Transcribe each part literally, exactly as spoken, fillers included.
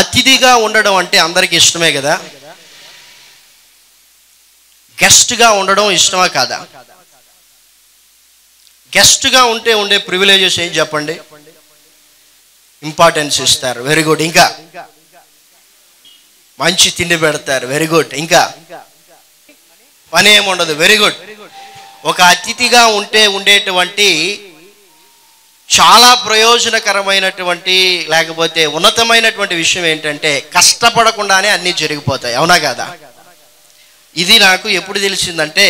అతిథిగా ఉండడం అంటే అందరికీ ఇష్టమే కదా. గెస్ట్గా ఉండడం ఇష్టమా కాదా? గెస్ట్గా ఉంటే ఉండే ప్రివిలేజెస్ ఏం చెప్పండి, ఇంపార్టెన్స్ ఇస్తారు, వెరీ గుడ్. ఇంకా మంచి తిండి పెడతారు, వెరీ గుడ్. ఇంకా పని ఏముండదు, వెరీ గుడ్. ఒక అతిథిగా ఉంటే ఉండేటువంటి చాలా ప్రయోజనకరమైనటువంటి లేకపోతే ఉన్నతమైనటువంటి విషయం ఏంటంటే కష్టపడకుండానే అన్నీ జరిగిపోతాయి, అవునా కదా? ఇది నాకు ఎప్పుడు తెలిసిందంటే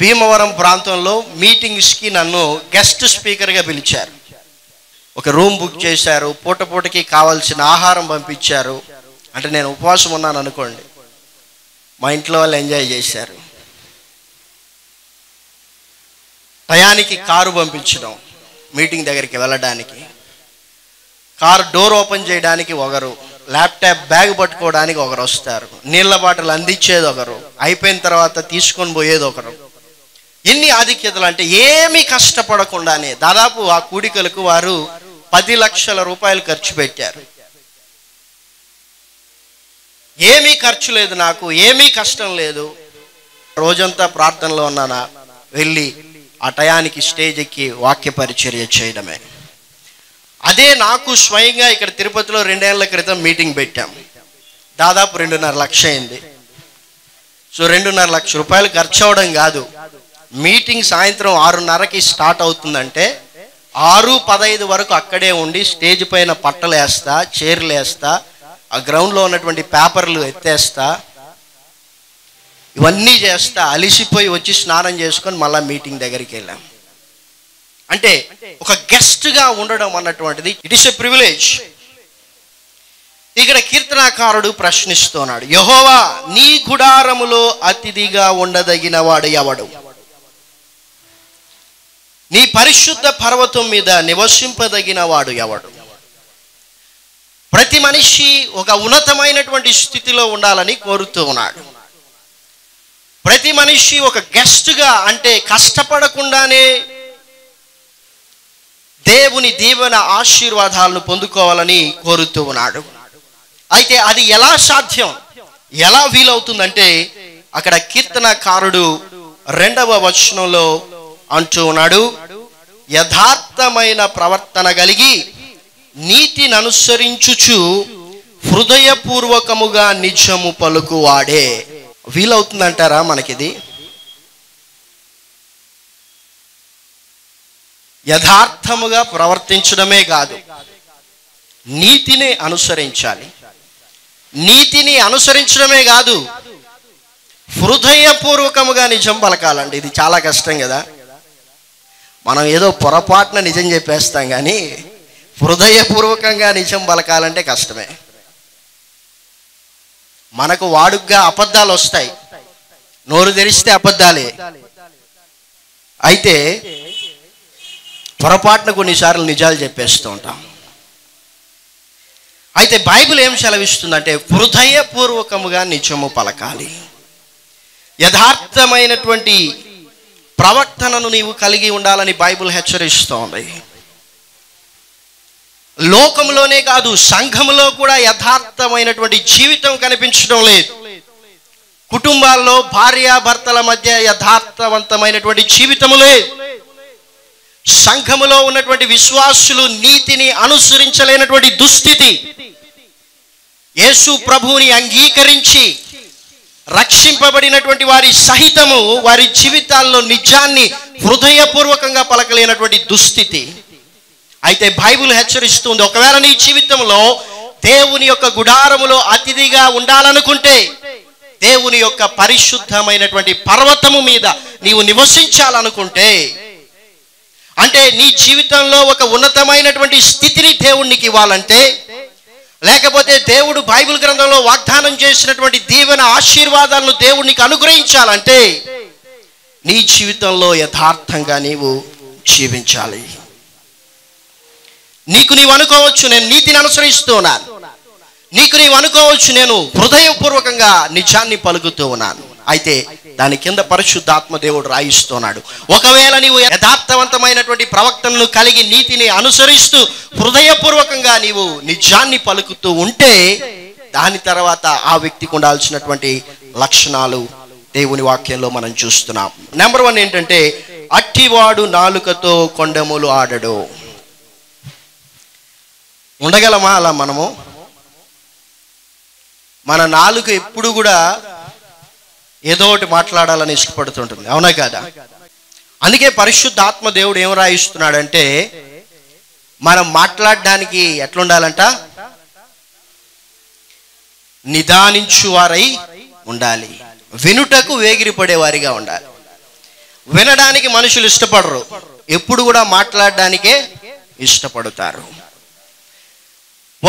భీమవరం ప్రాంతంలో మీటింగ్స్కి నన్ను గెస్ట్ స్పీకర్గా పిలిచారు. ఒక రూమ్ బుక్ చేశారు, పూట పూటకి కావాల్సిన ఆహారం పంపించారు. అంటే నేను ఉపవాసం ఉన్నాను అనుకోండి, మా ఇంట్లో వాళ్ళు ఎంజాయ్ చేశారు. టయానికి కారు పంపించడం, మీటింగ్ దగ్గరికి వెళ్ళడానికి కారు డోర్ ఓపెన్ చేయడానికి ఒకరు, ల్యాప్టాప్ బ్యాగ్ పట్టుకోవడానికి ఒకరు వస్తారు, నీళ్ళ బాటలు అందించేది ఒకరు, అయిపోయిన తర్వాత తీసుకొని పోయేది ఒకరు. ఎన్ని ఆధిక్యతలు అంటే ఏమీ కష్టపడకుండానే. దాదాపు ఆ కూడికలకు వారు పది లక్షల రూపాయలు ఖర్చు పెట్టారు. ఏమీ ఖర్చు లేదు, నాకు ఏమీ కష్టం లేదు. రోజంతా ప్రార్థనలో ఉన్నానా, వెళ్ళి ఆ టయానికి స్టేజ్ ఎక్కి వాక్య పరిచర్య చేయడమే. అదే నాకు స్వయంగా ఇక్కడ తిరుపతిలో రెండేళ్ల క్రితం మీటింగ్ పెట్టాం. దాదాపు రెండున్నర లక్ష అయింది. సో రెండున్నర లక్ష రూపాయలు ఖర్చు అవడం కాదు. మీటింగ్ సాయంత్రం ఆరున్నరకి స్టార్ట్ అవుతుందంటే ఆరు పదహైదు వరకు అక్కడే ఉండి స్టేజ్ పైన పట్టలు వేస్తా, చీరలు వేస్తా, ఆ గ్రౌండ్లో ఉన్నటువంటి పేపర్లు ఎత్తేస్తా, ఇవన్నీ చేస్తా. అలిసిపోయి వచ్చి స్నానం చేసుకొని మళ్ళీ మీటింగ్ దగ్గరికి వెళ్ళాం. అంటే ఒక గెస్ట్గా ఉండడం అన్నటువంటిది ఇట్ ఈస్ ఎ ప్రివిలేజ్. ఇక్కడ కీర్తనాకారుడు ప్రశ్నిస్తున్నాడు, యెహోవా నీ గుడారములో అతిథిగా ఉండదగిన వాడు ఎవడు? నీ పరిశుద్ధ పర్వతం మీద నివసింపదగిన వాడు ఎవడు? ప్రతి మనిషి ఒక ఉన్నతమైనటువంటి స్థితిలో ఉండాలని కోరుతూ ఉన్నాడు. ప్రతి మనిషి ఒక గెస్ట్గా, అంటే కష్టపడకుండానే దేవుని దీవెన ఆశీర్వాదాలను పొందుకోవాలని కోరుతూ ఉన్నాడు. అయితే అది ఎలా సాధ్యం, ఎలా వీలవుతుందంటే అక్కడ కీర్తనకారుడు రెండవ వచనంలో అంటూ ఉన్నాడు, యథార్థమైన ప్రవర్తన కలిగి నీతిని అనుసరించుచు హృదయపూర్వకముగా నిజము పలుకువాడే. వీలవుతుందంటారా మనకిది? యథార్థముగా ప్రవర్తించడమే కాదు, నీతిని అనుసరించాలి. నీతిని అనుసరించడమే కాదు, హృదయపూర్వకముగా నిజం పలకాలండి. ఇది చాలా కష్టం కదా. మనం ఏదో పొరపాటున నిజం చెప్పేస్తాం, కానీ హృదయపూర్వకంగా నిజం పలకాలంటే కష్టమే. మనకు వాడుగ్గా అబద్ధాలు వస్తాయి, నోరు తెరిస్తే అబద్ధాలే. అయితే పొరపాటున కొన్నిసార్లు నిజాలు చెప్పేస్తూ ఉంటాం. అయితే బైబిల్ ఏం సెలవిస్తుందంటే హృదయపూర్వకముగా నిజము పలకాలి. యథార్థమైనటువంటి ప్రవర్తనను నీవు కలిగి ఉండాలని బైబిల్ హెచ్చరిస్తోంది. లోకంలోనే కాదు, సంఘంలో కూడా యథార్థమైనటువంటి జీవితం కనిపించడం లేదు. కుటుంబాల్లో భార్యాభర్తల మధ్య యథార్థవంతమైనటువంటి జీవితము లేదు. సంఘములో ఉన్నటువంటి విశ్వాసులు నీతిని అనుసరించలేనటువంటి దుస్థితి. యేసు ప్రభువుని అంగీకరించి రక్షింపబడినటువంటి వారి సహితము వారి జీవితాల్లో నిజాన్ని హృదయపూర్వకంగా పలకలేనటువంటి దుస్థితి. అయితే బైబిల్ హెచ్చరిస్తుంది, ఒకవేళ నీ జీవితంలో దేవుని యొక్క గుడారములో అతిథిగా ఉండాలనుకుంటే దేవుని యొక్క పరిశుద్ధమైనటువంటి పర్వతము మీద నీవు నివసించాలనుకుంటే, అంటే నీ జీవితంలో ఒక ఉన్నతమైనటువంటి స్థితిని దేవునికి ఇవ్వాలంటే, లేకపోతే దేవుడు బైబిల్ గ్రంథంలో వాగ్దానం చేసినటువంటి దీవెన ఆశీర్వాదాలను దేవునికి అనుగ్రహించాలంటే నీ జీవితంలో యథార్థంగా నీవు జీవించాలి. నీకు నీవు అనుకోవచ్చు నేను నీతిని అనుసరిస్తూ ఉన్నాను, నీకు నీవు అనుకోవచ్చు నేను హృదయపూర్వకంగా నిజాన్ని పలుకుతూ ఉన్నాను. అయితే దాని కింద పరిశుద్ధాత్మ దేవుడు రాయిస్తున్నాడు. ఒకవేళ నీవు యథార్థవంతమైనటువంటి ప్రవక్తలను కలిగి నీతిని అనుసరిస్తూ హృదయపూర్వకంగా నీవు నిజాన్ని పలుకుతూ ఉంటే దాని తర్వాత ఆ వ్యక్తికి ఉండాల్సినటువంటి లక్షణాలు దేవుని వాక్యంలో మనం చూస్తున్నాం. నెంబర్ వన్ ఏంటంటే, అట్టివాడు నాలుకతో కొండములు ఆడడు. ఉండగలమా అలా? మనము మన నాలుక ఎప్పుడు కూడా ఏదో ఒకటి మాట్లాడాలని ఇష్టపడుతుంటుంది, అవునా కాదా? అందుకే పరిశుద్ధాత్మ దేవుడు ఏం రాయిస్తున్నాడంటే, మనం మాట్లాడడానికి ఎట్లుండాలంట? నిదానించువారై ఉండాలి, వినుటకు వేగిరిపడేవారిగా ఉండాలి. వినడానికి మనుషులు ఇష్టపడరు, ఎప్పుడు కూడా మాట్లాడడానికే ఇష్టపడతారు.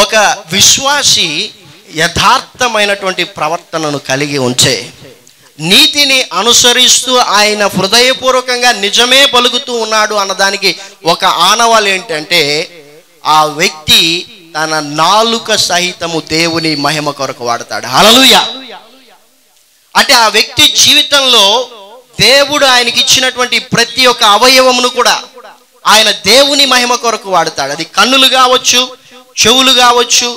ఒక విశ్వాసి యథార్థమైనటువంటి ప్రవర్తనను కలిగి ఉంచే, నీతిని అనుసరిస్తూ ఆయన హృదయపూర్వకంగా నిజమే పలుకుతూ ఉన్నాడు అన్నదానికి ఒక ఆనవాలు ఏంటంటే, ఆ వ్యక్తి తన నాలుక సహితము దేవుని మహిమ కొరకు వాడతాడు. హల్లెలూయా! అంటే ఆ వ్యక్తి జీవితంలో దేవుడు ఆయనకి ఇచ్చినటువంటి ప్రతి ఒక్క అవయవమును కూడా ఆయన దేవుని మహిమ కొరకు వాడతాడు. అది కన్నులు కావచ్చు, చెవులు కావచ్చు,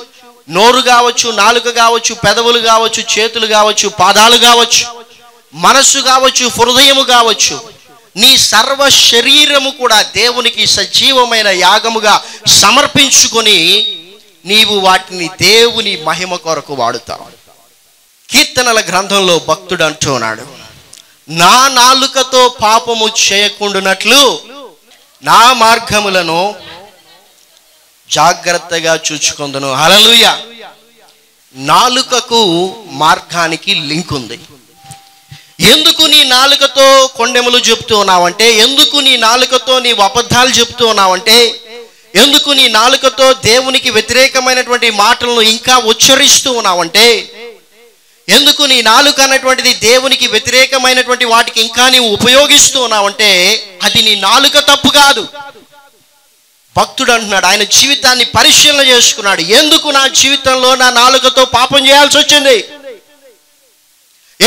నోరు కావచ్చు, నాలుక కావచ్చు, పెదవులు కావచ్చు, చేతులు కావచ్చు, పాదాలు కావచ్చు, మనస్సు కావచ్చు, హృదయము కావచ్చు, నీ సర్వ శరీరము కూడా దేవునికి సజీవమైన యాగముగా సమర్పించుకొని నీవు వాటిని దేవుని మహిమ కొరకు వాడుతావు. కీర్తనల గ్రంథంలో భక్తుడు అంటున్నాడు, నా నాలుకతో పాపము చేయకుండానట్లు నా మార్గములను జాగ్రత్తగా చూచుకొందును. హల్లెలూయా! నాలుకకు మార్గానికి లింక్ ఉంది. ఎందుకు నీ నాలుకతో కొండెములు చెప్తూ ఉన్నావంటే, ఎందుకు నీ నాలుకతో నీవు అబద్ధాలు చెప్తూ ఉన్నావంటే, ఎందుకు నీ నాలుకతో దేవునికి వ్యతిరేకమైనటువంటి మాటలను ఇంకా ఉచ్చరిస్తూ ఉన్నావంటే, ఎందుకు నీ నాలుక అనేటువంటిది దేవునికి వ్యతిరేకమైనటువంటి వాటికి ఇంకా నీవు ఉపయోగిస్తూ ఉన్నావంటే అది నీ నాలుక తప్పు కాదు. భక్తుడు అంటున్నాడు, ఆయన జీవితాన్ని పరిశీలన చేసుకున్నాడు. ఎందుకు నా జీవితంలో నా నాలుకతో పాపం చేయాల్సి వచ్చింది?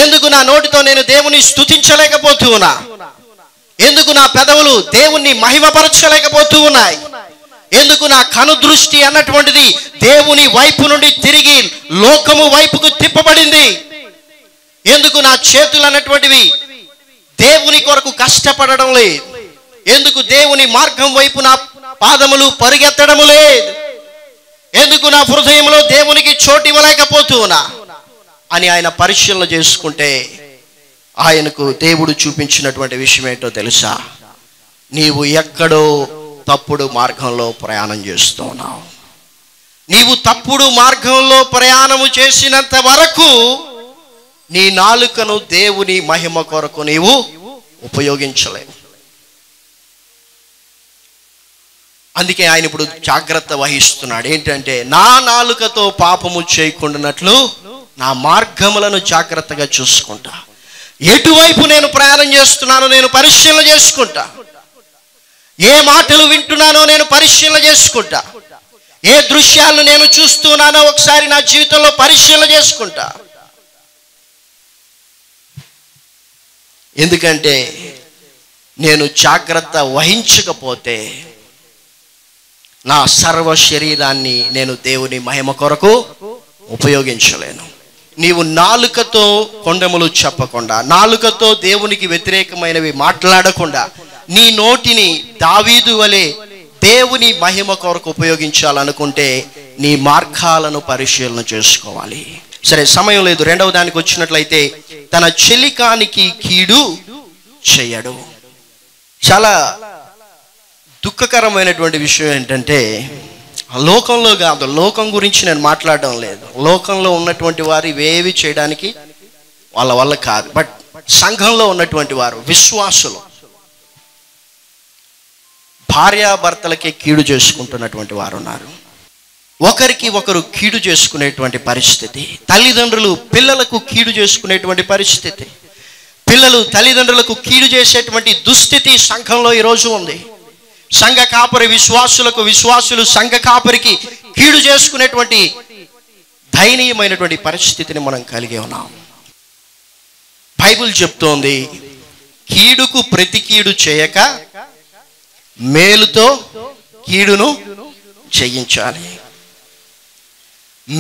ఎందుకు నా నోటితో నేను దేవుని స్తుతించలేకపోతూ ఉన్నా? ఎందుకు నా పెదవులు దేవుణ్ణి మహిమపరచలేకపోతూ ఉన్నాయి? ఎందుకు నా కను దృష్టి అన్నటువంటిది దేవుని వైపు నుండి తిరిగి లోకము వైపుకు తిప్పబడింది? ఎందుకు నా చేతులు అన్నటువంటివి దేవుని కొరకు కష్టపడడం లేదు? ఎందుకు దేవుని మార్గం వైపు నా పాదములు పరిగెత్తడం లేదు? ఎందుకు నా హృదయంలో దేవునికి చోటు ఇవ్వలేకపోతున్నా అని ఆయన పరిశీలన చేసుకుంటే ఆయనకు దేవుడు చూపించినటువంటి విషయం ఏంటో తెలుసా? నీవు ఎక్కడో తప్పుడు మార్గంలో ప్రయాణం చేస్తున్నావు. నీవు తప్పుడు మార్గంలో ప్రయాణము చేసినంత వరకు నీ నాలుకను దేవుని మహిమ కొరకు నీవు ఉపయోగించలేవు. అందుకే ఆయన ఇప్పుడు జాగ్రత్త వహిస్తున్నాడు. ఏంటంటే, నా నాలుకతో పాపము చేయకుండానట్లు నా మార్గములను జాగ్రత్తగా చూసుకుంటా. ఎటువైపు నేను ప్రయాణం చేస్తున్నానో నేను పరిశీలన చేసుకుంటా. ఏ మాటలు వింటున్నానో నేను పరిశీలన చేసుకుంటా. ఏ దృశ్యాలను నేను చూస్తున్నానో ఒకసారి నా జీవితంలో పరిశీలన చేసుకుంటా. ఎందుకంటే నేను జాగ్రత్త వహించకపోతే నా సర్వ శరీరాన్ని నేను దేవుని మహిమ కొరకు ఉపయోగించలేను. నీవు నాలుకతో కొండములు చెప్పకుండా, నాలుకతో దేవునికి వ్యతిరేకమైనవి మాట్లాడకుండా, నీ నోటిని దావీదు వలె దేవుని మహిమ కొరకు ఉపయోగించాలనుకుంటే నీ మార్గాలను పరిశీలన చేసుకోవాలి. సరే, సమయం లేదు. రెండవ దానికి వచ్చినట్లయితే, తన చెలికానికి కీడు చేయడు. చాలా దుఃఖకరమైనటువంటి విషయం ఏంటంటే, లోకంలో కాదు, లోకం గురించి నేను మాట్లాడడం లేదు, లోకంలో ఉన్నటువంటి వారు ఇవేవి చేయడానికి వాళ్ళ వల్ల కాదు. బట్ సంఘంలో ఉన్నటువంటి వారు విశ్వాసులు భార్యాభర్తలకే కీడు చేసుకుంటున్నటువంటి వారు ఉన్నారు. ఒకరికి ఒకరు కీడు చేసుకునేటువంటి పరిస్థితి. తల్లిదండ్రులు పిల్లలకు కీడు చేసుకునేటువంటి పరిస్థితి. పిల్లలు తల్లిదండ్రులకు కీడు చేసేటువంటి దుస్థితి సంఘంలో ఈరోజు ఉంది. సంఘ కాపరి విశ్వాసులకు, విశ్వాసులు సంఘ కాపరికి కీడు చేసుకునేటువంటి దయనీయమైనటువంటి పరిస్థితిని మనం కలిగి ఉన్నాం. బైబిల్ చెప్తోంది కీడుకు ప్రతి కీడు చేయక మేలుతో కీడును చేయించాలి.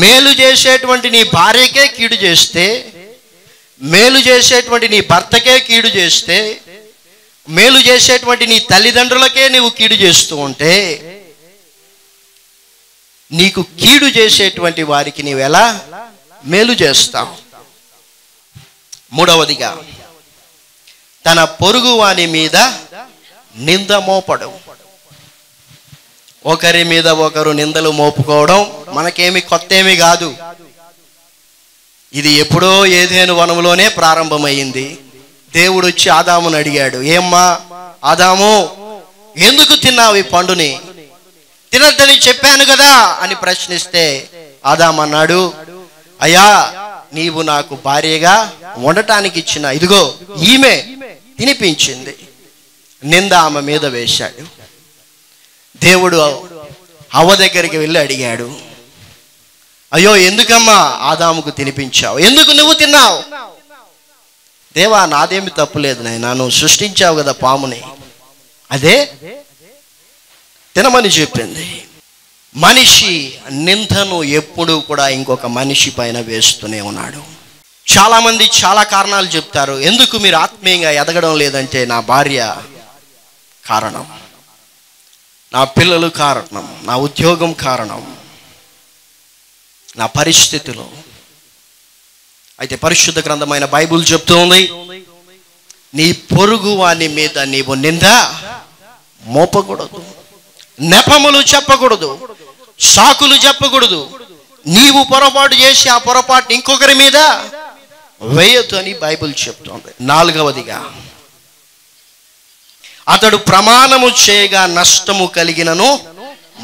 మేలు చేసేటువంటి నీ భార్యకే కీడు చేస్తే, మేలు చేసేటువంటి నీ భర్తకే కీడు చేస్తే, మేలు చేసేటువంటి నీ తల్లిదండ్రులకే నీవు కీడు చేస్తూ ఉంటే నీకు కీడు చేసేటువంటి వారికి నీవెలా మేలు చేస్తావు? మూడవదిగా తన పొరుగు వాని మీద నింద మోపడం. ఒకరి మీద ఒకరు నిందలు మోపుకోవడం మనకేమి కొత్త ఏమీ కాదు. ఇది ఎప్పుడో ఏదేను వనంలోనే ప్రారంభమైంది. దేవుడు వచ్చి ఆదామును అడిగాడు, ఏమ్మా ఆదాము, ఎందుకు తిన్నావు ఈ పండుని? తినద్దని చెప్పాను కదా అని ప్రశ్నిస్తే ఆదాము అన్నాడు, అయ్యా నీవు నాకు భార్యగా ఉండటానికి ఇచ్చిన ఇదిగో ఈమె తినిపించింది. నింద ఆమె మీద వేశాడు. దేవుడు అవ్వ దగ్గరికి వెళ్ళి అడిగాడు, అయ్యో ఎందుకమ్మా ఆదాముకు తినిపించావు, ఎందుకు నువ్వు తిన్నావు? దేవా నాదేమి తప్పులేదు నాయనా, నువ్వు సృష్టించావు కదా పాముని, అదే తినమని చెప్పింది. మనిషి నిందను ఎప్పుడూ కూడా ఇంకొక మనిషి పైన వేస్తూనే ఉన్నాడు. చాలామంది చాలా కారణాలు చెప్తారు, ఎందుకు మీరు ఆత్మీయంగా ఎదగడం లేదంటే నా భార్య కారణం, నా పిల్లలు కారణం, నా ఉద్యోగం కారణం, నా పరిస్థితులు. అయితే పరిశుద్ధ గ్రంథమైన బైబిల్ చెప్తుంది, నీ పొరుగు వాని మీద నీవు నింద మోపకూడదు, నెపములు చెప్పకూడదు, సాకులు చెప్పకూడదు. నీవు పొరపాటు చేసి ఆ పొరపాటు ఇంకొకరి మీద వేయొద్దు అని బైబిల్ చెప్తుంది. నాలుగవదిగా అతడు ప్రమాణము చేయగా నష్టము కలిగినను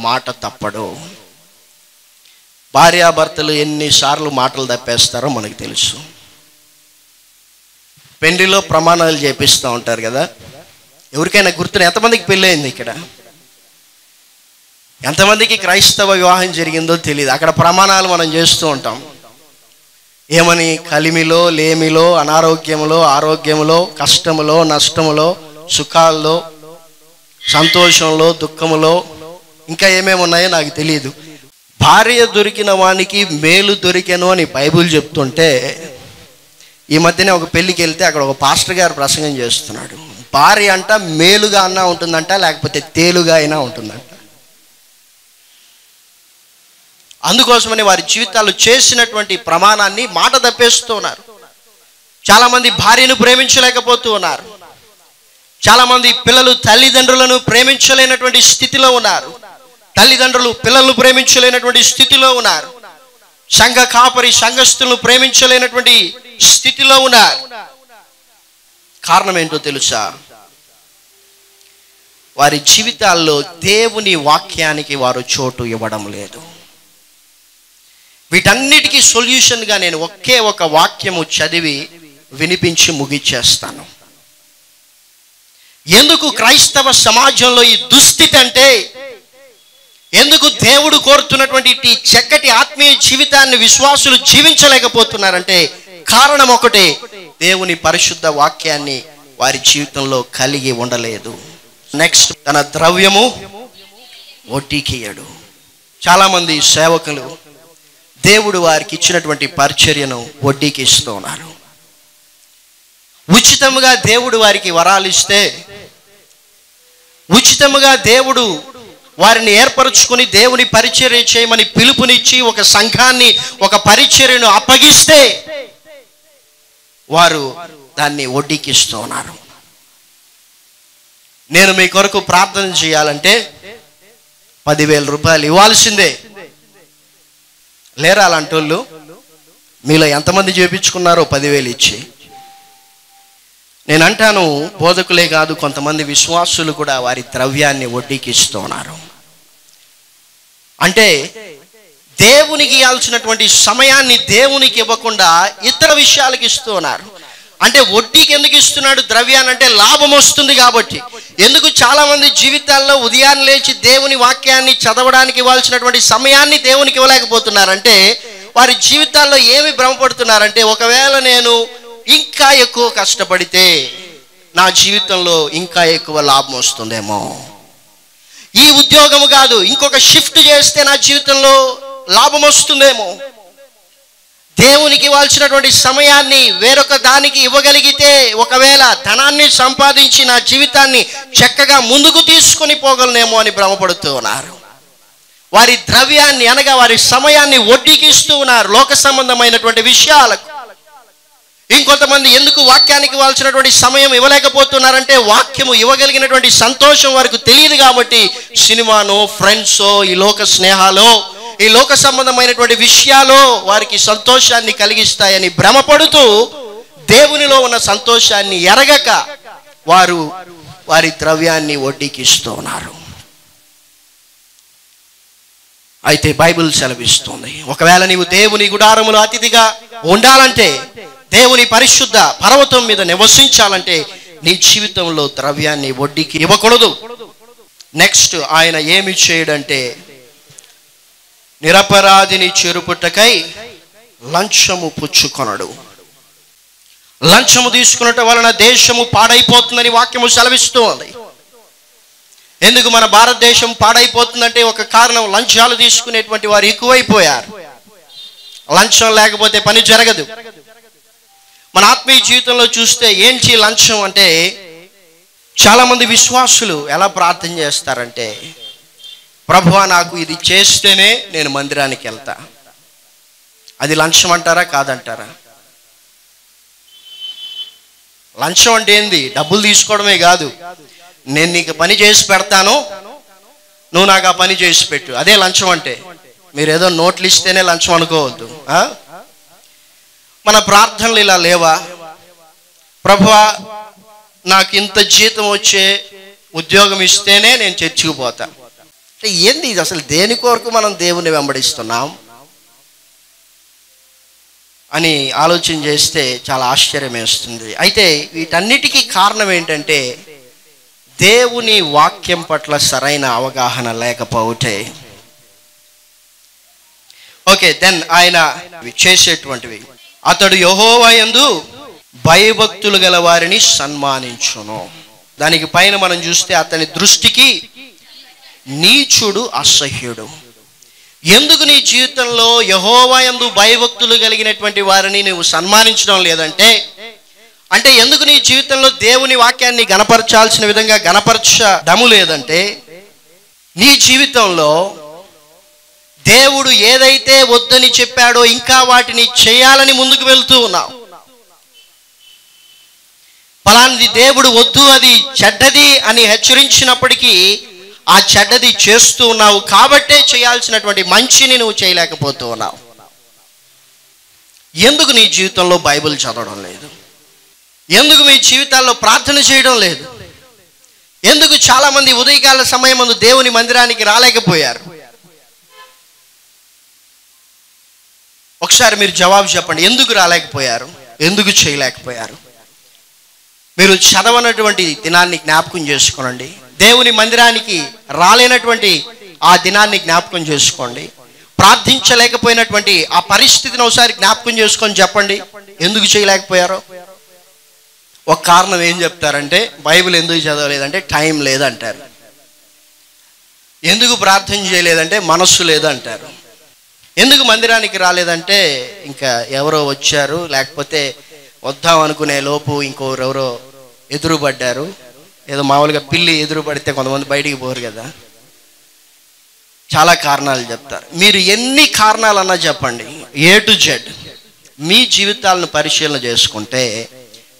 మాట తప్పడు. భార్యాభర్తలు ఎన్నిసార్లు మాటలు తప్పేస్తారో మనకు తెలుసు. పెళ్లిలో ప్రమాణాలు చేపిస్తూ ఉంటారు కదా, ఎవరికైనా గుర్తున్నా? ఎంతమందికి పెళ్ళయింది ఇక్కడ? ఎంతమందికి క్రైస్తవ వివాహం జరిగిందో తెలియదు. అక్కడ ప్రమాణాలు మనం చేస్తూ ఉంటాం, ఏమని? కలిమిలో, లేమిలో, అనారోగ్యంలో, ఆరోగ్యంలో, కష్టములో, నష్టములో, సుఖాల్లో, సంతోషంలో, దుఃఖములో, ఇంకా ఏమేమి ఉన్నాయో నాకు తెలియదు. భార్య దొరికిన వానికి మేలు దొరికెను అని బైబిల్ చెప్తుంటే, ఈ మధ్యనే ఒక పెళ్ళికి వెళ్తే అక్కడ ఒక పాస్టర్ గారు ప్రసంగం చేస్తున్నాడు. భార్య అంట మేలుగా అన్నా ఉంటుందంట, లేకపోతే తేలుగా అయినా ఉంటుందంట. అందుకోసమని వారి జీవితాలు చేసినటువంటి ప్రమాణాన్ని మాట తప్పేస్తున్నారు. చాలామంది భార్యను ప్రేమించలేకపోతూ ఉన్నారు. చాలామంది పిల్లలు తల్లిదండ్రులను ప్రేమించలేనటువంటి స్థితిలో ఉన్నారు. తల్లిదండ్రులు పిల్లలను ప్రేమించలేనటువంటి స్థితిలో ఉన్నారు. సంఘ కాపరి సంఘస్థులను ప్రేమించలేనటువంటి స్థితిలో ఉన్నారు. కారణం ఏంటో తెలుసా? వారి జీవితాల్లో దేవుని వాక్యానికి వారు చోటు ఇవ్వడం లేదు. వీటన్నిటికీ సొల్యూషన్గా నేను ఒకే ఒక వాక్యము చదివి వినిపించి ముగిచేస్తాను. ఎందుకు క్రైస్తవ సమాజంలో ఈ దుస్థితి అంటే, ఎందుకు దేవుడు కోరుతున్నటువంటి ఈ చక్కటి ఆత్మీయ జీవితాన్ని విశ్వాసులు జీవించలేకపోతున్నారంటే కారణం ఒకటే, దేవుని పరిశుద్ధ వాక్యాన్ని వారి జీవితంలో కలిగి ఉండలేదు. నెక్స్ట్, తన ద్రవ్యము ఒడ్డీకియ్యడు. చాలామంది సేవకులు దేవుడు వారికి ఇచ్చినటువంటి పరిచర్యను వడ్డీకి ఇస్తూ ఉన్నారు. ఉచితముగా దేవుడు వారికి వరాలు ఇస్తే, ఉచితముగా దేవుడు వారిని ఏర్పరచుకుని దేవుని పరిచర్య చేయమని పిలుపునిచ్చి ఒక సంఘాన్ని, ఒక పరిచర్యను అప్పగిస్తే వారు దాన్ని వడ్డీకి ఇస్తూ ఉన్నారు. నేను మీ కొరకు ప్రార్థన చేయాలంటే పదివేల రూపాయలు ఇవ్వాల్సిందే. లేరా అలాంటి వాళ్ళు? మీలో ఎంతమంది చేపించుకున్నారో పదివేలు ఇచ్చి? నేను అంటాను, బోధకులే కాదు, కొంతమంది విశ్వాసులు కూడా వారి ద్రవ్యాన్ని వడ్డీకి ఇస్తూ ఉన్నారు. అంటే దేవునికి ఇవ్వాల్సినటువంటి సమయాన్ని దేవునికి ఇవ్వకుండా ఇతర విషయాలకు ఇస్తూ ఉన్నారు. అంటే వడ్డీకి ఎందుకు ఇస్తున్నాడు ద్రవ్యాన్ని? అంటే లాభం వస్తుంది కాబట్టి. ఎందుకు చాలామంది జీవితాల్లో ఉదయాన్ని లేచి దేవుని వాక్యాన్ని చదవడానికి ఇవ్వాల్సినటువంటి సమయాన్ని దేవునికి ఇవ్వలేకపోతున్నారంటే వారి జీవితాల్లో ఏమి భ్రమపడుతున్నారంటే, ఒకవేళ నేను ఇంకా ఎక్కువ కష్టపడితే నా జీవితంలో ఇంకా ఎక్కువ లాభం వస్తుందేమో. ఈ ఉద్యోగం కాదు ఇంకొక షిఫ్ట్ చేస్తే నా జీవితంలో లాభం వస్తుందేమో. దేవునికి ఇవ్వాల్సినటువంటి సమయాన్ని వేరొక దానికి ఇవ్వగలిగితే, ఒకవేళ ధనాన్ని సంపాదించి నా జీవితాన్ని చక్కగా ముందుకు తీసుకొని పోగలనేమో అని భ్రమపడుతూ ఉన్నారు. వారి ద్రవ్యాన్ని అనగా వారి సమయాన్ని వడ్డీకి ఇస్తూ ఉన్నారు లోక సంబంధమైనటువంటి విషయాలకు. ఇంకొంతమంది ఎందుకు వాక్యానికి ఇవ్వాల్సినటువంటి సమయం ఇవ్వలేకపోతున్నారంటే, వాక్యము ఇవ్వగలిగినటువంటి సంతోషం వారికి తెలియదు కాబట్టి సినిమానో, ఫ్రెండ్సో, ఈ లోక స్నేహాలో, ఈ లోక సంబంధమైనటువంటి విషయాలు వారికి సంతోషాన్ని కలిగిస్తాయని భ్రమపడుతూ, దేవునిలో ఉన్న సంతోషాన్ని ఎరగక వారు వారి ద్రవ్యాన్ని వడ్డీకి ఇస్తూ ఉన్నారు. అయితే బైబిల్ సెలవిస్తుంది, ఒకవేళ నీవు దేవుని గుడారములో అతిథిగా ఉండాలంటే, దేవుని పరిశుద్ధ పర్వతం మీద నివసించాలంటే నీ జీవితంలో ద్రవ్యాన్ని వడ్డీకి ఇవ్వకూడదు. నెక్స్ట్ ఆయన ఏమి చేయడంటే, నిరపరాధిని చేరుపుటకై లంచము పుచ్చుకొనడు. లంచము తీసుకున్నటం వలన దేశము పాడైపోతుందని వాక్యము సెలవిస్తూ ఉంది. ఎందుకు మన భారతదేశం పాడైపోతుందంటే ఒక కారణం, లంచాలు తీసుకునేటువంటి వారు ఎక్కువైపోయారు. లంచం లేకపోతే పని జరగదు. మన ఆత్మీయ జీవితంలో చూస్తే ఏంటి లంచం అంటే, చాలామంది విశ్వాసులు ఎలా ప్రార్థన చేస్తారంటే, ప్రభువా నాకు ఇది చేస్తేనే నేను మందిరానికి వెళ్తా. అది లంచం అంటారా కాదంటారా? లంచం అంటే ఏంది? డబ్బులు తీసుకోవడమే కాదు, నేను నీకు పని చేసి పెడతాను, నువ్వు నాకు ఆ పని చేసి పెట్టు, అదే లంచం అంటే. మీరు ఏదో నోట్లు ఇస్తేనే లంచం అనుకోవద్దు. మన ప్రార్థనలు ఇలా లేవా? ప్రభువా నాకు ఇంత జీతం వచ్చే ఉద్యోగం ఇస్తేనే నేను చర్చికి పోతా. ఏంది ఇది? అసలు దేని కొరకు మనం దేవుని వెంబడిస్తున్నాం అని ఆలోచన చేస్తే చాలా ఆశ్చర్యం వేస్తుంది. అయితే వీటన్నిటికీ కారణం ఏంటంటే దేవుని వాక్యం పట్ల సరైన అవగాహన లేకపోతే. ఓకే, దెన్ ఆయన చేసేటువంటివి, అతడు యెహోవా యందు భయభక్తులు గల వారిని సన్మానించును. దానికి పైన మనం చూస్తే, అతని దృష్టికి నీచుడు అసహ్యుడు. ఎందుకు నీ జీవితంలో యెహోవా యందు భయభక్తులు కలిగినటువంటి వారిని నువ్వు సన్మానించడం లేదంటే, అంటే ఎందుకు నీ జీవితంలో దేవుని వాక్యాన్ని గణపరచాల్సిన విధంగా గణపరచడము లేదంటే, నీ జీవితంలో దేవుడు ఏదైతే వద్దని చెప్పాడో ఇంకా వాటిని చేయాలని ముందుకు వెళ్తూ ఉన్నావు. ఫలానిది దేవుడు వద్దు, అది చెడ్డది అని హెచ్చరించినప్పటికీ ఆ చెడ్డది చేస్తూ ఉన్నావు కాబట్టే చేయాల్సినటువంటి మంచిని నువ్వు చేయలేకపోతూ ఉన్నావు. ఎందుకు నీ జీవితంలో బైబిల్ చదవడం లేదు? ఎందుకు మీ జీవితాల్లో ప్రార్థన చేయడం లేదు? ఎందుకు చాలామంది ఉదయకాల సమయం ముందు దేవుని మందిరానికి రాలేకపోయారు? ఒకసారి మీరు జవాబు చెప్పండి, ఎందుకు రాలేకపోయారు? ఎందుకు చేయలేకపోయారు? మీరు చదవనటువంటి దినాన్ని జ్ఞాపకం చేసుకోనండి, దేవుని మందిరానికి రాలేనటువంటి ఆ దినాన్ని జ్ఞాపకం చేసుకోండి, ప్రార్థించలేకపోయినటువంటి ఆ పరిస్థితిని ఒకసారి జ్ఞాపకం చేసుకొని చెప్పండి ఎందుకు చేయలేకపోయారో. ఒక కారణం ఏం చెప్తారంటే, బైబిల్ ఎందుకు చదవలేదంటే టైం లేదంటారు. ఎందుకు ప్రార్థన చేయలేదంటే మనస్సు లేదంటారు. ఎందుకు మందిరానికి రాలేదంటే ఇంకా ఎవరో వచ్చారు, లేకపోతే వద్దాం అనుకునే లోపు ఇంకోరెవరో ఎదురుపడ్డారు. ఏదో మామూలుగా పిల్లి ఎదురు పడితే కొంతమంది బయటికి పోరు కదా. చాలా కారణాలు చెప్తారు. మీరు ఎన్ని కారణాలన్నా చెప్పండి, ఏ టు జెడ్ మీ జీవితాలను పరిశీలన చేసుకుంటే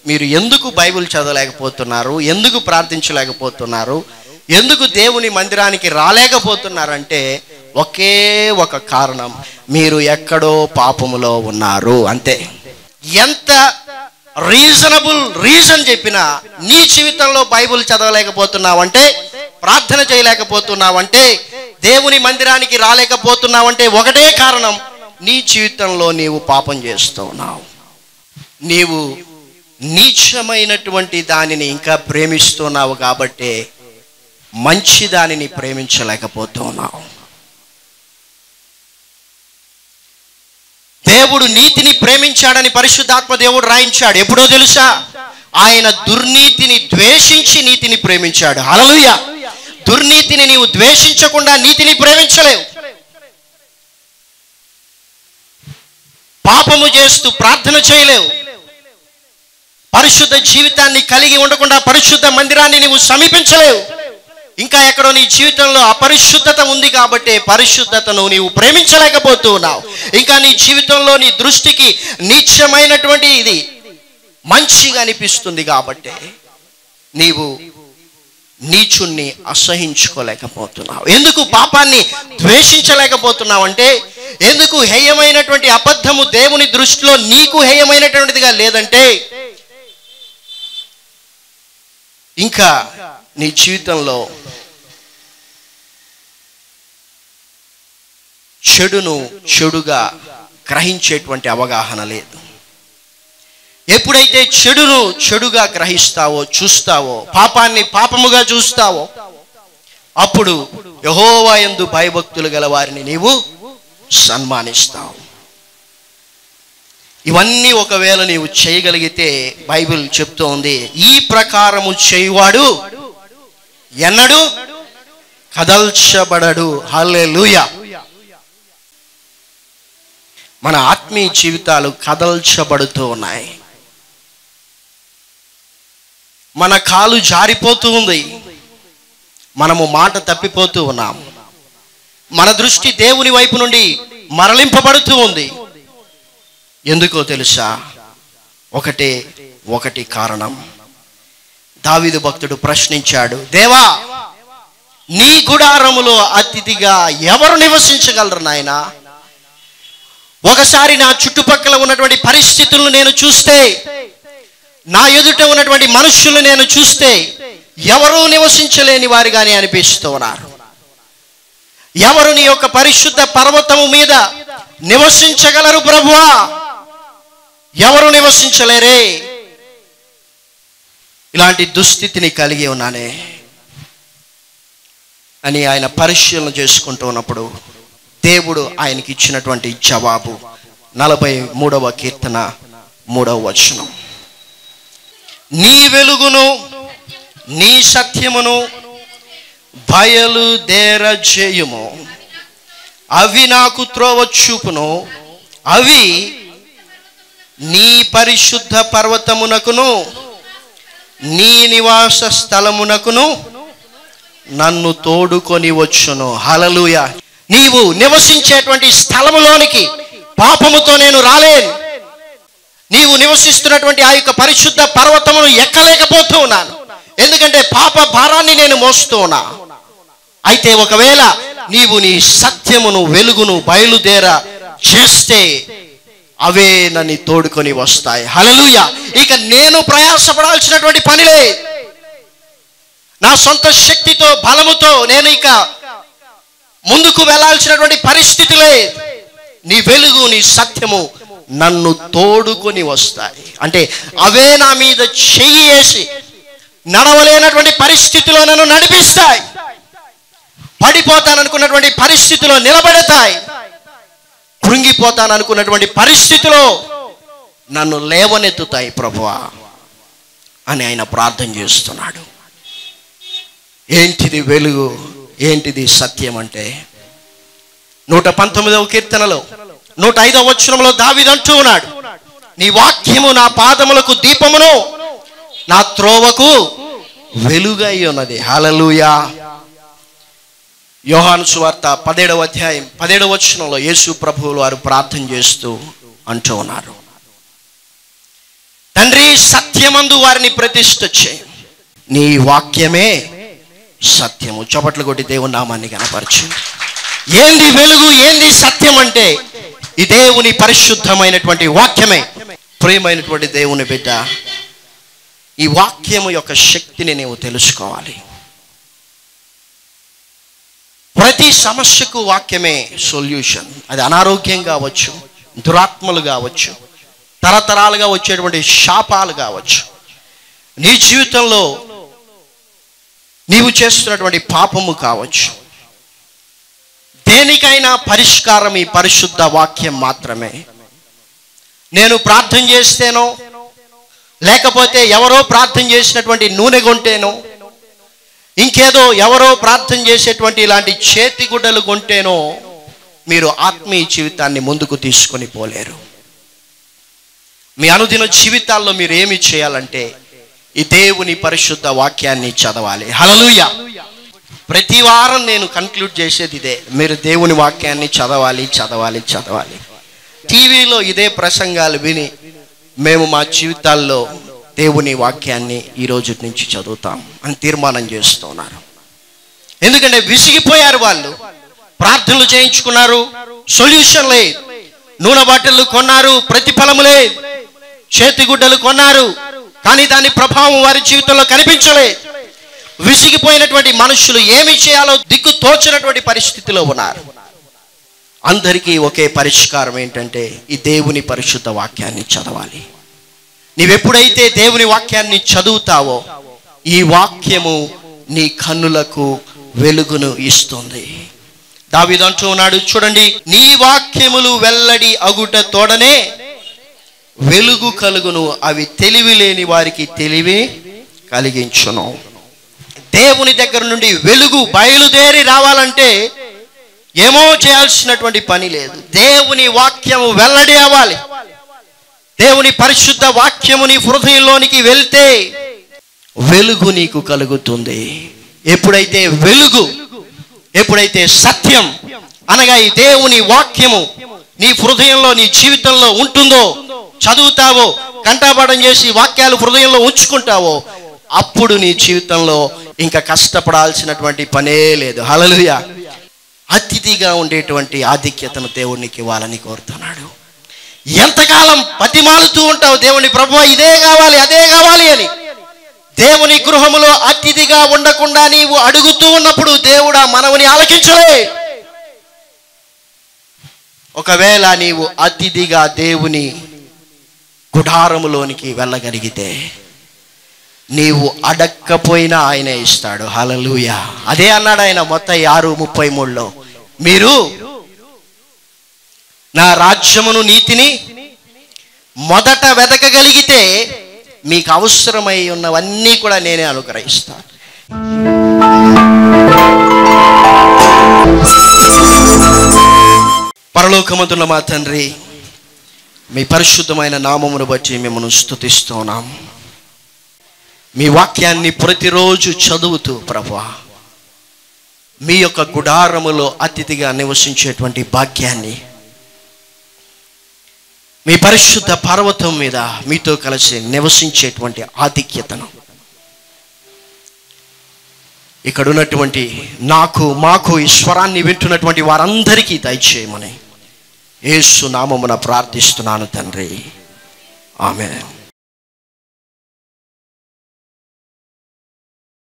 మీరు ఎందుకు బైబిల్ చదవలేకపోతున్నారు, ఎందుకు ప్రార్థించలేకపోతున్నారు, ఎందుకు దేవుని మందిరానికి రాలేకపోతున్నారంటే ఒకే ఒక కారణం, మీరు ఎక్కడో పాపములో ఉన్నారు అంతే. ఎంత రీజనబుల్ రీజన్ చెప్పినా నీ జీవితంలో బైబుల్ చదవలేకపోతున్నావంటే, ప్రార్థన చేయలేకపోతున్నావంటే, దేవుని మందిరానికి రాలేకపోతున్నావంటే ఒకటే కారణం, నీ జీవితంలో నీవు పాపం చేస్తున్నావు. నీవు నీచమైనటువంటి దానిని ఇంకా ప్రేమిస్తున్నావు కాబట్టి మంచి దానిని ప్రేమించలేకపోతున్నావు. దేవుడు నీతిని ప్రేమించాడని పరిశుద్ధాత్మ దేవుడు రాయించాడు ఎప్పుడో తెలుసా? ఆయన దుర్నీతిని ద్వేషించి నీతిని ప్రేమించాడు. హల్లెలూయా. దుర్నీతిని నీవు ద్వేషించకుండా నీతిని ప్రేమించలేవు. పాపము చేస్తూ ప్రార్థన చేయలేవు. పరిశుద్ధ జీవితాన్ని కలిగి ఉండకుండా పరిశుద్ధ మందిరాన్ని నీవు సమీపించలేవు. ఇంకా ఎక్కడో నీ జీవితంలో అపరిశుద్ధత ఉంది కాబట్టి పరిశుద్ధతను నీవు ప్రేమించలేకపోతూ ఉన్నావు. ఇంకా నీ జీవితంలో నీ దృష్టికి నీచమైనటువంటి ఇది మంచిగా అనిపిస్తుంది కాబట్టి నీవు నీచుణ్ణి అసహించుకోలేకపోతున్నావు. ఎందుకు పాపాన్ని ద్వేషించలేకపోతున్నావు అంటే, ఎందుకు హేయమైనటువంటి అబద్ధము దేవుని దృష్టిలో నీకు హేయమైనటువంటిదిగా లేదంటే, ఇంకా నీ జీవితంలో చెడును చెడుగా గ్రహించేటువంటి అవగాహన లేదు. ఎప్పుడైతే చెడును చెడుగా గ్రహిస్తావో, చూస్తావో, పాపాన్ని పాపముగా చూస్తావో, అప్పుడు యెహోవా యందు భయభక్తులు గల వారిని నీవు సన్మానిస్తావు. ఇవన్నీ ఒకవేళ నీవు చేయగలిగితే బైబిల్ చెప్తోంది, ఈ ప్రకారము చేయువాడు ఎన్నడు కదల్చబడడు. హల్లెలూయా. మన ఆత్మీయ జీవితాలు కదల్చబడుతూ ఉన్నాయి. మన కాలు జారిపోతూ ఉంది. మనము మాట తప్పిపోతూ ఉన్నాము. మన దృష్టి దేవుని వైపు నుండి మరలింపబడుతూ ఉంది. ఎందుకో తెలుసా? ఒకటే ఒకటి కారణం. దావీదు భక్తుడు ప్రశ్నించాడు, దేవా, నీ గుడారములో అతిథిగా ఎవరు నివసించగలరు నాయనా? ఒకసారి నా చుట్టుపక్కల ఉన్నటువంటి పరిస్థితులను నేను చూస్తే, నా ఎదుట ఉన్నటువంటి మనుషులు నేను చూస్తే ఎవరూ నివసించలేని వారిగానే అనిపిస్తూ ఉన్నారు. ఎవరు నీ యొక్క పరిశుద్ధ పర్వతము మీద నివసించగలరు ప్రభువా? ఎవరు నివసించలేరే. ఇలాంటి దుస్థితిని కలిగి ఉన్నానే అని ఆయన పరిశీలన చేసుకుంటూ ఉన్నప్పుడు దేవుడు ఆయనకి ఇచ్చినటువంటి జవాబు నలభై మూడవ కీర్తన మూడవ వచనం, నీ వెలుగును నీ సత్యమును బయలుదేర చేయుము, అవి నాకు త్రోవ చూపును, అవి నీ పరిశుద్ధ పర్వతమునకును నీ నివాస స్థలమునకును నన్ను తోడుకొని వచ్చును. హల్లెలూయా. నీవు నివసించేటువంటి స్థలములోనికి పాపముతో నేను రాలేను. నీవు నివసిస్తున్నటువంటి ఆ యొక్క పరిశుద్ధ పర్వతమును ఎక్కలేకపోతూ ఉన్నాను. ఎందుకంటే పాప భారాన్ని నేను మోస్తూ ఉన్నా. అయితే ఒకవేళ నీవు నీ సత్యమును వెలుగును బయలుదేర చేస్తే అవే నన్ను తోడుకొని వస్తాయి. హల్లెలూయా. ఇక నేను ప్రయాసపడాల్సినటువంటి పనిలే. నా సొంత శక్తితో బలముతో నేను ఇక ముందుకు వెళ్లాల్సినటువంటి పరిస్థితులే. నీ వెలుగు నీ సత్యము నన్ను తోడుకొని వస్తాయి అంటే అవే నా మీద చెయ్యి వేసి నడవలేనటువంటి పరిస్థితిలో నన్ను నడిపిస్తాయి. పడిపోతాననుకున్నటువంటి పరిస్థితిలో నిలబడతాయి. కృంగిపోతాననుకున్నటువంటి పరిస్థితిలో నన్ను లేవనెత్తుతాయి ప్రభువా అని ఆయన ప్రార్థన చేస్తున్నాడు. ఏంటిది వెలుగు, ఏంటిది సత్యం అంటే నూట పంతొమ్మిదవ కీర్తనలో నూట ఐదవ వచనంలో దావీదు అంటూ ఉన్నాడు, నీ వాక్యము నా పాదములకు దీపమును నా త్రోవకు వెలుగై ఉన్నది. హల్లెలూయా. యోహాను సువార్త పదిహేడవ అధ్యాయం పదిహేడవ వచనంలో యేసు ప్రభువులు వారు ప్రార్థన చేస్తూ అంటూ ఉన్నారు, తండ్రి, సత్యమందు వారిని ప్రతిష్ఠ చేయి, నీ వాక్యమే సత్యము. చప్పట్లు కొట్టి దేవుని నామాన్ని కనపరచు. ఏంది వెలుగు, ఏంది సత్యం అంటే ఈ దేవుని పరిశుద్ధమైనటువంటి వాక్యమే. ప్రియమైనటువంటి దేవుని బిడ్డ, ఈ వాక్యము యొక్క శక్తిని నీవు తెలుసుకోవాలి. ప్రతి సమస్యకు వాక్యమే సొల్యూషన్. అది అనారోగ్యం కావచ్చు, దురాత్మలు కావచ్చు, తరతరాలుగా వచ్చేటువంటి శాపాలు కావచ్చు, నీ జీవితంలో నీవు చేస్తున్నటువంటి పాపము కావచ్చు, దేనికైనా పరిష్కారం ఈ పరిశుద్ధ వాక్యం మాత్రమే. నేను ప్రార్థన చేస్తేనో లేకపోతే ఎవరో ప్రార్థన చేసినటువంటి నూనె కొంటేనో ఇంకేదో ఎవరో ప్రార్థన చేసేటువంటి ఇలాంటి చేతి గుడ్డలు కొంటేనో మీరు ఆత్మీయ జీవితాన్ని ముందుకు తీసుకొని పోలేరు. మీ అనుదిన జీవితాల్లో మీరు ఏమి చేయాలంటే ఈ దేవుని పరిశుద్ధ వాక్యాన్ని చదవాలి. హల్లెలూయా. ప్రతి వారం నేను కన్క్లూడ్ చేసేది ఇదే, మీరు దేవుని వాక్యాన్ని చదవాలి చదవాలి చదవాలి. టీవీలో ఇదే ప్రసంగాలు విని మేము మా జీవితాల్లో దేవుని వాక్యాన్ని ఈ రోజు నుంచి చదువుతాం అని తీర్మానం చేస్తున్నారు. ఎందుకంటే విసిగిపోయారు వాళ్ళు. ప్రార్థనలు చేయించుకున్నారు, సొల్యూషన్ లేదు. నూనె బాటిళ్ళు కొన్నారు, ప్రతిఫలం లేదు. చేతిగుడ్డలు కొన్నారు, కానీ దాని ప్రభావం వారి జీవితంలో కనిపించలేదు. విసిగిపోయినటువంటి మనుషులు ఏమి చేయాలో దిక్కు తోచినటువంటి పరిస్థితిలో ఉన్నారు. అందరికీ ఒకే పరిష్కారం ఏంటంటే ఈ దేవుని పరిశుద్ధ వాక్యాన్ని చదవాలి. నీవెప్పుడైతే దేవుని వాక్యాన్ని చదువుతావో ఈ వాక్యము నీ కన్నులకు వెలుగును ఇస్తుంది. దావీదు అంటూ ఉన్నాడు, చూడండి, నీ వాక్యములు వెల్లడి అగుట తోడనే వెలుగు కలుగును, అవి తెలివి లేని వారికి తెలివి కలిగించును. దేవుని దగ్గర నుండి వెలుగు బయలుదేరి రావాలంటే ఏమో చేయాల్సినటువంటి పని లేదు. దేవుని వాక్యము వెల్లడి అవ్వాలి. దేవుని పరిశుద్ధ వాక్యము నీ హృదయంలోనికి వెళ్తే వెలుగు నీకు కలుగుతుంది. ఎప్పుడైతే వెలుగు, ఎప్పుడైతే సత్యం అనగా ఈ దేవుని వాక్యము నీ హృదయంలో నీ జీవితంలో ఉంటుందో, చదువుతావో, కంఠపాఠం చేసి వాక్యాలు హృదయంలో ఉంచుకుంటావో, అప్పుడు నీ జీవితంలో ఇంకా కష్టపడాల్సినటువంటి పనే లేదు. హల్లెలూయా. అతిథిగా ఉండేటువంటి ఆధిక్యతను దేవునికి ఇవ్వాలని కోరుతున్నాడు. ఎంతకాలం బతిమాలుతూ ఉంటావు దేవుని, ప్రభువా ఇదే కావాలి అదే కావాలి అని. దేవుని గృహములో అతిథిగా ఉండకుండా నీవు అడుగుతూ ఉన్నప్పుడు దేవుడా మనవుని ఆలకించలే. ఒకవేళ నీవు అతిథిగా దేవుని గుడారములోనికి వెళ్ళగలిగితే నీవు అడక్కపోయినా ఆయనే ఇస్తాడు. హల్లెలూయా. అదే అన్నాడు ఆయన మత్తయి ఆరు ముప్పై మూడులో, మీరు నా రాజ్యమును నీతిని మొదట వెతకగలిగితే మీకు అవసరమై ఉన్నవన్నీ కూడా నేనే అనుగ్రహిస్తాను. పరలోకమందున్న మా తండ్రి, మీ పరిశుద్ధమైన నామమును బట్టి మిమ్మల్ని స్తుతిస్తున్నాం. మీ వాక్యాన్ని ప్రతిరోజు చదువుతూ ప్రభువా మీ యొక్క గుడారములో అతిథిగా నివసించేటువంటి భాగ్యాన్ని మీ పరిశుద్ధ పర్వతం మీద మీతో కలిసి నివసించేటువంటి ఆధిక్యతను ఇక్కడ ఉన్నటువంటి నాకు మాకు ఈ స్వరాన్ని వింటున్నటువంటి వారందరికీ దయచేయమని యేసు నామమున ప్రార్థిస్తున్నాను తండ్రి. ఆమేన్.